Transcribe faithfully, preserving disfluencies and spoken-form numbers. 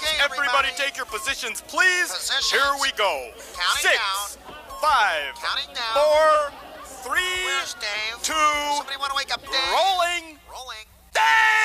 silence. Everybody take your positions, please. Positions. Here we go. Counting Six, down. five, down. four, three, two, Somebody wanna wake up, Dave. rolling. Rolling. Dave!